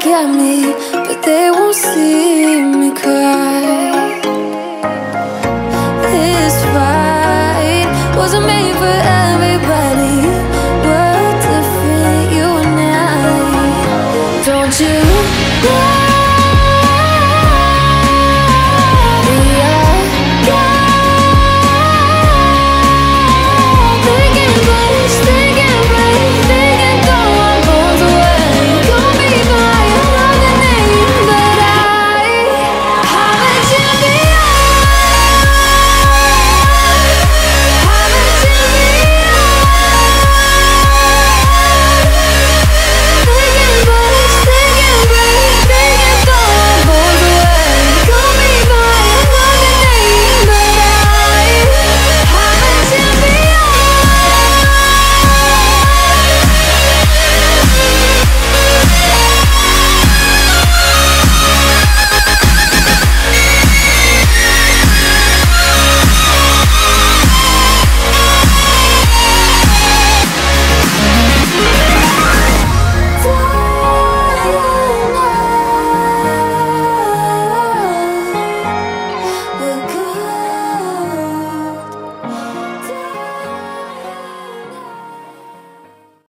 back at me, but they won't see.